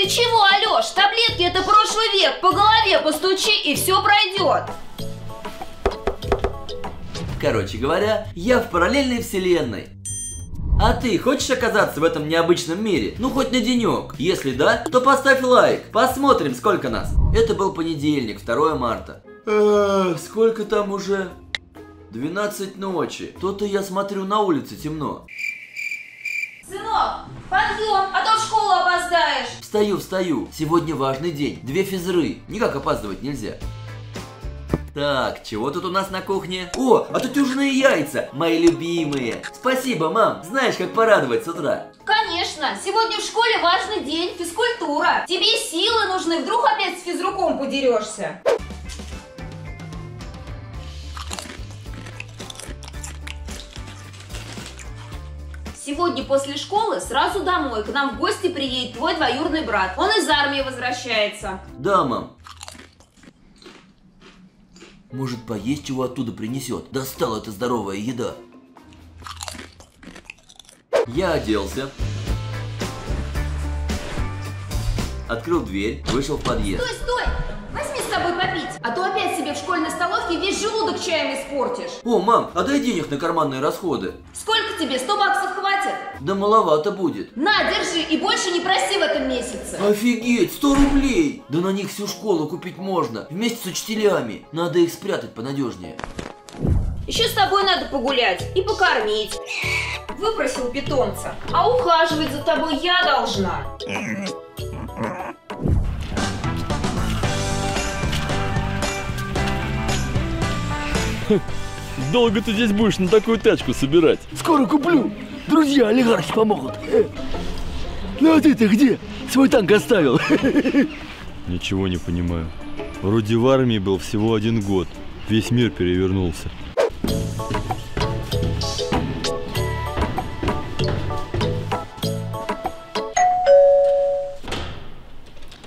Ты чего, Алёш? Таблетки — это прошлый век. По голове постучи, и все пройдет. Короче говоря, я в параллельной вселенной. А ты хочешь оказаться в этом необычном мире? Ну хоть на денек. Если да, то поставь лайк. Посмотрим, сколько нас. Это был понедельник, 2 марта. Сколько там уже? 12 ночи. То-то я смотрю, на улице темно. Сынок, подъем, а то в школу опоздаешь. Встаю. Сегодня важный день. 2 физры. Никак опаздывать нельзя. Так, чего тут у нас на кухне? О, а тут отутюжные яйца, мои любимые. Спасибо, мам. Знаешь, как порадовать с утра. Конечно, сегодня в школе важный день, физкультура. Тебе силы нужны, вдруг опять с физруком подерешься. Сегодня после школы сразу домой. К нам в гости приедет твой двоюродный брат. Он из армии возвращается. Да, мам. Может, поесть чего оттуда принесет? Достала эта здоровая еда. Я оделся. Открыл дверь, вышел в подъезд. Стой! Возьми с собой попить, а то опять себе в школьной столовке весь желудок чаем испортишь. О, мам, а дай денег на карманные расходы. Сколько тебе? 100 баксов хватит? Да маловато будет. На, держи, и больше не проси в этом месяце. Офигеть, 100 рублей! Да на них всю школу купить можно, вместе с учителями. Надо их спрятать понадежнее. Еще с тобой надо погулять и покормить. Выпросил питомца, а ухаживать за тобой я должна. Долго ты здесь будешь на такую тачку собирать? Скоро куплю. Друзья, олигархи помогут. Ну а ты-то где? Свой танк оставил. Ничего не понимаю. Вроде в армии был всего 1 год. Весь мир перевернулся.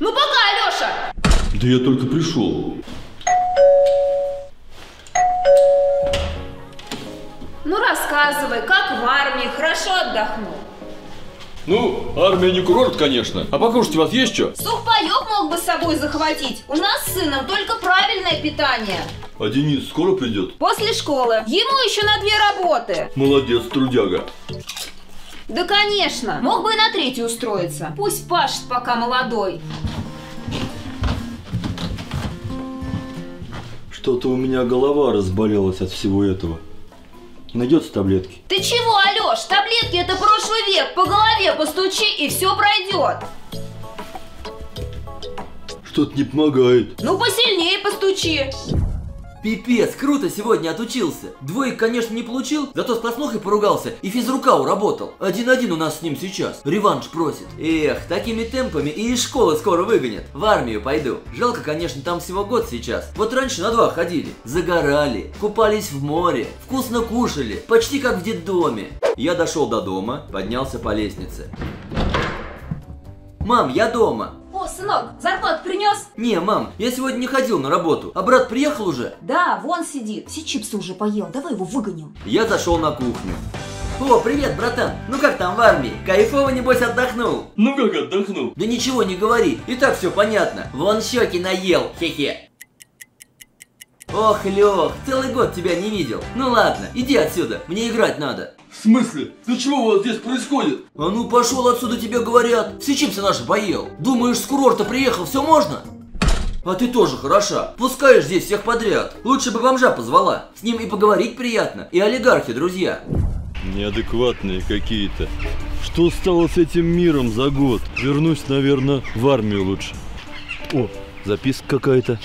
Ну пока, Алёша! Да я только пришел. Ну рассказывай, как в армии, хорошо отдохнул? Ну, армия не курорт, конечно. А покушать у вас есть что? Сухпаёк мог бы с собой захватить. У нас с сыном только правильное питание. А Денис скоро придет? После школы. Ему еще на 2 работы. Молодец, трудяга. Да, конечно. Мог бы и на 3-ю устроиться. Пусть пашет, пока молодой. Что-то у меня голова разболелась от всего этого. Найдется таблетки. Ты чего, Алёш? Таблетки — это прошлый век. По голове постучи, и все пройдет. Что-то не помогает. Ну посильнее постучи. Пипец, круто сегодня отучился. 2, конечно, не получил, зато с класснухой поругался и физрука уработал. 1-1 у нас с ним сейчас. Реванш просит. Эх, такими темпами и из школы скоро выгонят. В армию пойду. Жалко, конечно, там всего 1 год сейчас. Вот раньше на 2 ходили. Загорали, купались в море, вкусно кушали, почти как в детдоме. Я дошел до дома, поднялся по лестнице. Мам, я дома. О, сынок, зарплату принес? Не, мам, я сегодня не ходил на работу. А брат приехал уже? Да, вон сидит. Все чипсы уже поел, давай его выгоним. Я зашел на кухню. О, привет, братан. Ну как там в армии? Кайфово, небось, отдохнул? Ну как отдохнул? Да ничего не говори, и так все понятно. Вон щеки наел, хе-хе. Ох, Лёх, целый год тебя не видел. Ну ладно, иди отсюда, мне играть надо. В смысле? Да чего вот здесь происходит? А ну пошел отсюда, тебе говорят. Все чипсы наши поел. Думаешь, с курорта приехал, все можно? А ты тоже хороша. Пускаешь здесь всех подряд. Лучше бы бомжа позвала. С ним и поговорить приятно. И олигархи, друзья. Неадекватные какие-то. Что стало с этим миром за год? Вернусь, наверное, в армию лучше. О, записка какая-то.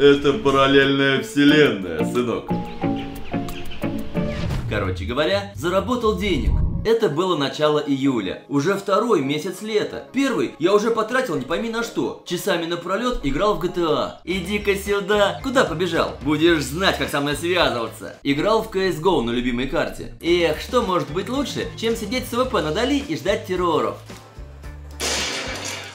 Это параллельная вселенная, сынок. Короче говоря, заработал денег. Это было начало июля. Уже 2-й месяц лета. 1-й я уже потратил не пойми на что. Часами напролет играл в GTA. Иди-ка сюда. Куда побежал? Будешь знать, как со мной связываться. Играл в CSGO на любимой карте. Эх, что может быть лучше, чем сидеть с ВП на дали и ждать терроров?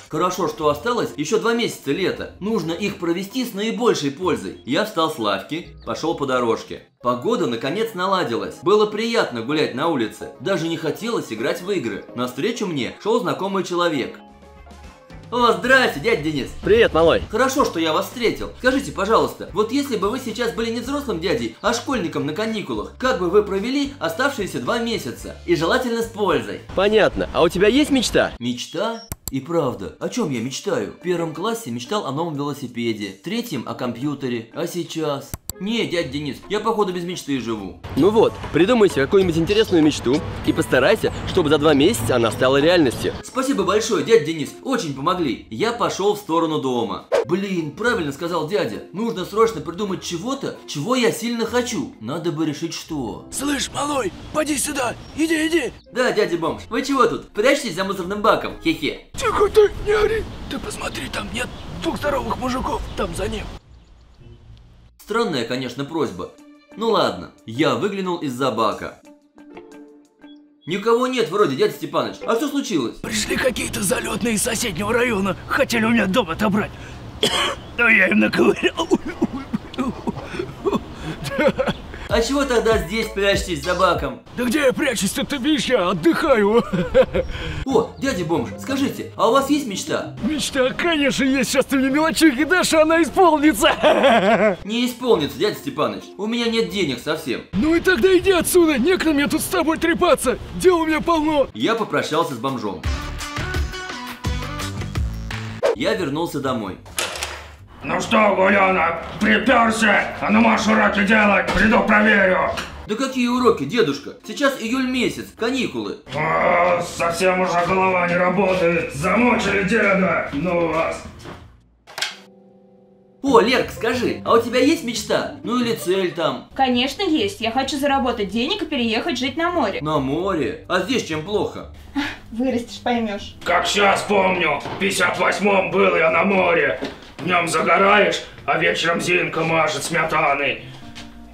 Хорошо, что осталось еще 2 месяца лета. Нужно их провести с наибольшей пользой. Я встал с лавки, пошел по дорожке. Погода наконец наладилась. Было приятно гулять на улице. Даже не хотелось играть в игры. Навстречу мне шел знакомый человек. О, здрасте, дядя Денис. Привет, малой. Хорошо, что я вас встретил. Скажите, пожалуйста, вот если бы вы сейчас были не взрослым дядей, а школьником на каникулах, как бы вы провели оставшиеся 2 месяца? И желательно с пользой. Понятно. А у тебя есть мечта? Мечта? И правда, о чем я мечтаю? В 1 классе мечтал о новом велосипеде, в 3-м о компьютере, а сейчас... Не, дядя Денис, я походу без мечты живу. Ну вот, придумай себе какую-нибудь интересную мечту и постарайся, чтобы за 2 месяца она стала реальностью. Спасибо большое, дядя Денис, очень помогли. Я пошел в сторону дома. Блин, правильно сказал дядя. Нужно срочно придумать чего-то, чего я сильно хочу. Надо бы решить что. Слышь, малой, поди сюда, иди, иди. Да, дядя бомж, вы чего тут? Прячьтесь за мусорным баком, хе-хе. Тихо ты, не ори. Ты посмотри, там нет 2 здоровых мужиков, там за ним. Странная, конечно, просьба. Ну ладно, я выглянул из-за бака. Никого нет вроде, дядя Степаныч. А что случилось? Пришли какие-то залетные из соседнего района. Хотели у меня дом отобрать. Но я им наковырял. А чего тогда здесь прячетесь за баком? Да где я прячусь-то, ты видишь, я отдыхаю. О, дядя бомж, скажите, а у вас есть мечта? Мечта, конечно, есть. Сейчас ты мне мелочухи дашь, она исполнится. Не исполнится, дядя Степаныч. У меня нет денег совсем. Ну и тогда иди отсюда, некогда мне тут с тобой трепаться. Дел у меня полно. Я попрощался с бомжом. Я вернулся домой. Ну что, Гуленок, приперся? А ну можешь уроки делать, приду проверю. Да какие уроки, дедушка? Сейчас июль месяц, каникулы. А, совсем уже голова не работает, замучили деда, ну вас. О, Лерк, скажи, а у тебя есть мечта? Ну или цель там? Конечно есть, я хочу заработать денег и переехать жить на море. На море? А здесь чем плохо? Вырастешь, поймешь. Как сейчас помню, в 58-м был я на море. Днем загораешь, а вечером Зинка машет сметаной.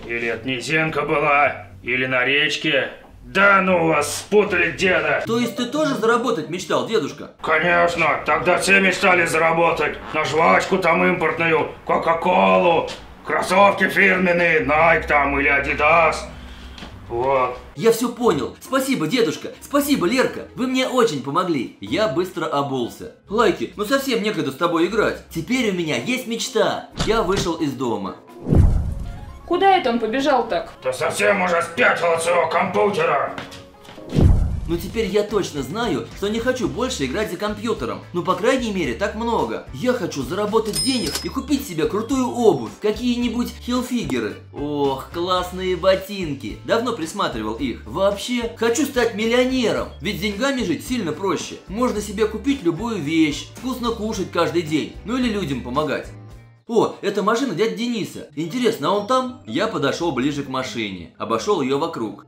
Или это не Зинка была, или на речке. Да ну вас, спутали деда. То есть ты тоже заработать мечтал, дедушка? Конечно, тогда все мечтали заработать. На жвачку там импортную, кока-колу, кроссовки фирменные, Nike там или Adidas. Вот. Я все понял. Спасибо, дедушка. Спасибо, Лерка. Вы мне очень помогли. Я быстро обулся. Лайки, ну совсем некогда с тобой играть. Теперь у меня есть мечта. Я вышел из дома. Куда это он побежал так? Да совсем уже спятил от своего компьютера. Ну теперь я точно знаю, что не хочу больше играть за компьютером. Ну по крайней мере так много. Я хочу заработать денег и купить себе крутую обувь. Какие-нибудь хилфигеры. Ох, классные ботинки. Давно присматривал их. Вообще, хочу стать миллионером. Ведь с деньгами жить сильно проще. Можно себе купить любую вещь. Вкусно кушать каждый день. Ну или людям помогать. О, это машина дяди Дениса. Интересно, а он там? Я подошел ближе к машине. Обошел ее вокруг.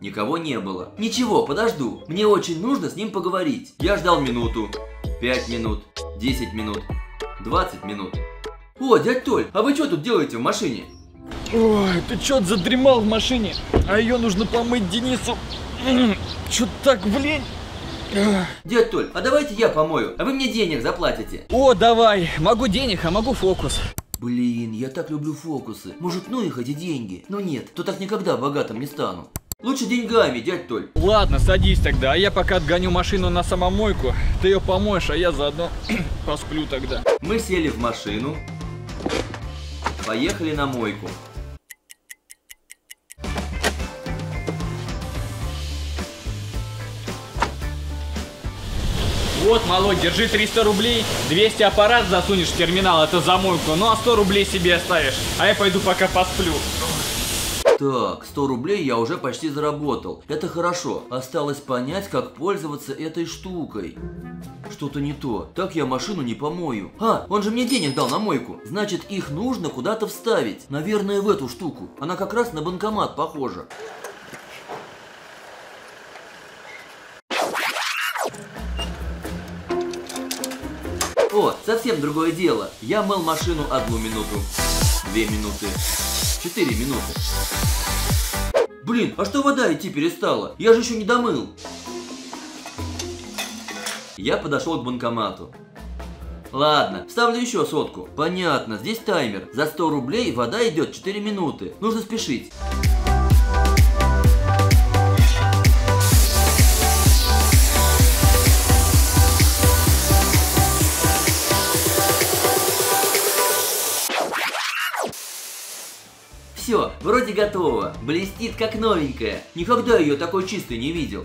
Никого не было. Ничего, подожду. Мне очень нужно с ним поговорить. Я ждал минуту, 5 минут, 10 минут, 20 минут. О, дядь Толь, а вы что тут делаете в машине? Ой, ты что задремал в машине? А ее нужно помыть Денису. Чё так, блин? Дядь Толь, а давайте я помою, а вы мне денег заплатите. О, давай. Могу денег, а могу фокус. Блин, я так люблю фокусы. Может, ну их эти деньги? Но нет, то так никогда богатым не стану. Лучше деньгами, дядь Толь. Ладно, садись тогда, а я пока отгоню машину на самомойку. Ты ее помоешь, а я заодно посплю тогда. Мы сели в машину, поехали на мойку. Вот, малой, держи 300 рублей, 200 аппарат засунешь в терминал, это за мойку, ну а 100 рублей себе оставишь, а я пойду пока посплю. Так, 100 рублей я уже почти заработал. Это хорошо. Осталось понять, как пользоваться этой штукой. Что-то не то. Так я машину не помою. А, он же мне денег дал на мойку. Значит, их нужно куда-то вставить. Наверное, в эту штуку. Она как раз на банкомат похожа. О, совсем другое дело. Я мыл машину 1 минуту, 2 минуты. 4 минуты. Блин, а что вода идти перестала? Я же еще не домыл. Я подошел к банкомату. Ладно, ставлю еще сотку. Понятно, здесь таймер. За 100 рублей вода идет 4 минуты. Нужно спешить. Все, вроде готово. Блестит как новенькая. Никогда ее такой чистой не видел.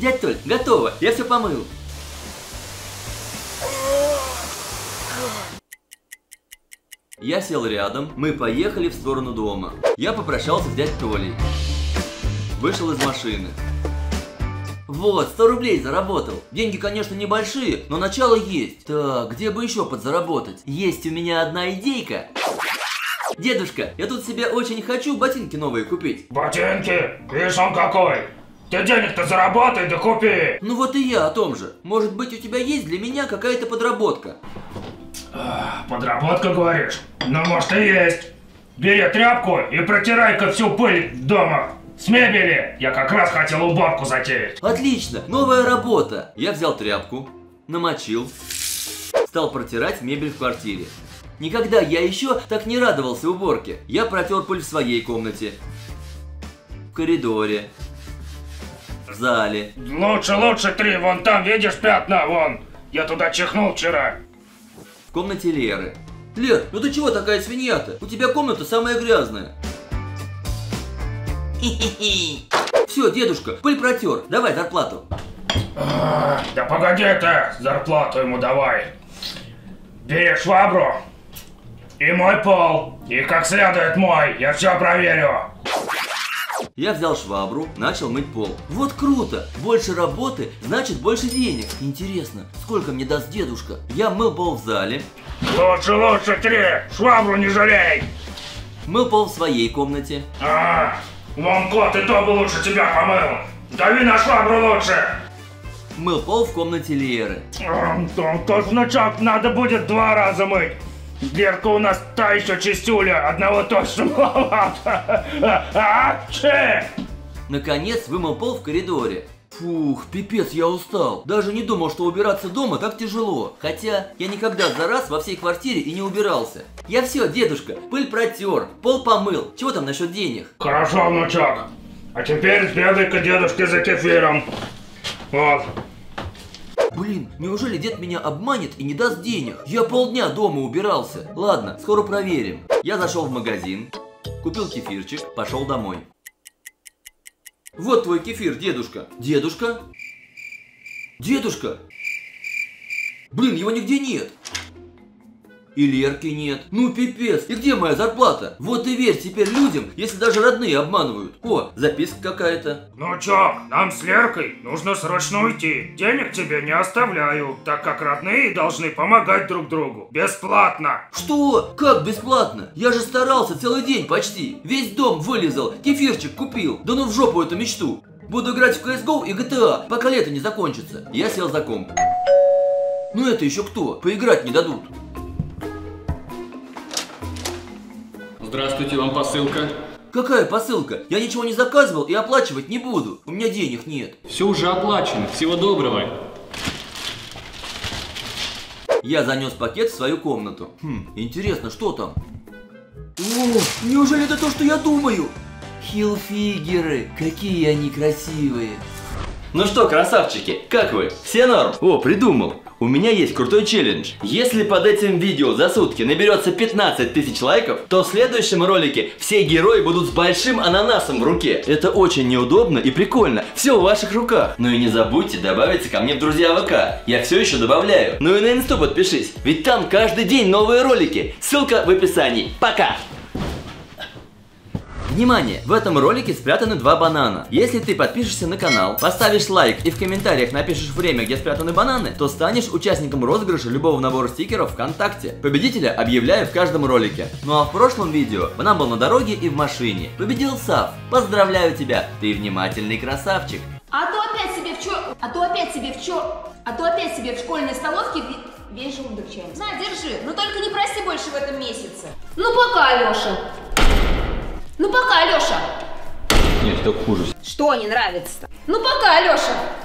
Дядь Толь, готово. Я все помыл. Я сел рядом, мы поехали в сторону дома. Я попрощался с дядей Толей. Вышел из машины. Вот, 100 рублей заработал. Деньги, конечно, небольшие, но начало есть. Так, где бы еще подзаработать? Есть у меня одна идейка. Дедушка, я тут себе очень хочу ботинки новые купить. Ботинки? Видишь, он какой? Ты денег-то заработай, да купи. Ну вот и я о том же. Может быть, у тебя есть для меня какая-то подработка? Подработка, говоришь? Ну, может, и есть. Бери тряпку и протирай-ка всю пыль дома. С мебели. Я как раз хотел уборку затеять. Отлично, новая работа. Я взял тряпку, намочил, стал протирать мебель в квартире. Никогда я еще так не радовался уборке. Я протер пыль в своей комнате, в коридоре, в зале. Лучше, три. Вон там, видишь, пятна, вон. Я туда чихнул вчера. В комнате Леры. Лер, ну ты чего такая свинья-то? У тебя комната самая грязная. Все, дедушка, пыль протер. Давай зарплату. Да погоди ты, зарплату ему давай. Бери швабру и мой пол. И как следует мой. Я все проверю. Я взял швабру, начал мыть пол. Вот круто! Больше работы, значит больше денег. Интересно, сколько мне даст дедушка? Я мыл пол в зале. Лучше, три! Швабру не жалей! Мыл пол в своей комнате. Вон кот и то бы лучше тебя помыл. Дави на швабру лучше! Мыл пол в комнате Леры. Тот внучок надо будет 2 раза мыть. Дверка у нас та еще чистюля, одного точно маловато. Наконец вымыл пол в коридоре. Фух, пипец, я устал. Даже не думал, что убираться дома так тяжело. Хотя я никогда за раз во всей квартире и не убирался. Я все, дедушка, пыль протер, пол помыл. Чего там насчет денег? Хорошо, внучок. А теперь сбегай-ка дедушке за кефиром. Вот. Блин, неужели дед меня обманет и не даст денег? Я полдня дома убирался. Ладно, скоро проверим. Я зашел в магазин, купил кефирчик, пошел домой. Вот твой кефир, дедушка. Дедушка? Дедушка? Блин, его нигде нет. И Лерки нет. Ну пипец, и где моя зарплата? Вот и верь теперь людям, если даже родные обманывают. О, записка какая-то. Ну чё, нам с Леркой нужно срочно уйти. Денег тебе не оставляю, так как родные должны помогать друг другу. Бесплатно. Что? Как бесплатно? Я же старался целый день почти. Весь дом вылезал, кефирчик купил. Да ну в жопу эту мечту. Буду играть в CSGO и GTA, пока лето не закончится. Я сел за комп. Ну это еще кто? Поиграть не дадут. Здравствуйте, вам посылка. Какая посылка? Я ничего не заказывал и оплачивать не буду. У меня денег нет. Все уже оплачено. Всего доброго. Я занес пакет в свою комнату. Интересно, что там? О, неужели это то, что я думаю? Хилфигеры. Какие они красивые. Ну что, красавчики, как вы? Все норм? О, придумал. У меня есть крутой челлендж. Если под этим видео за сутки наберется 15 тысяч лайков, то в следующем ролике все герои будут с большим ананасом в руке. Это очень неудобно и прикольно. Все в ваших руках. Ну и не забудьте добавиться ко мне в друзья ВК. Я все еще добавляю. Ну и на инсту подпишись. Ведь там каждый день новые ролики. Ссылка в описании. Пока! Внимание! В этом ролике спрятаны 2 банана. Если ты подпишешься на канал, поставишь лайк и в комментариях напишешь время, где спрятаны бананы, то станешь участником розыгрыша любого набора стикеров ВКонтакте. Победителя объявляю в каждом ролике. Ну а в прошлом видео банан был на дороге и в машине. Победил Сав. Поздравляю тебя! Ты внимательный красавчик. А то опять себе в школьной столовке весь желудок чаем. На, держи, но только не проси больше в этом месяце. Ну пока, Алёша. Ну пока, Алёша! Нет, так хуже. Что не нравится-то? Ну пока, Алёша!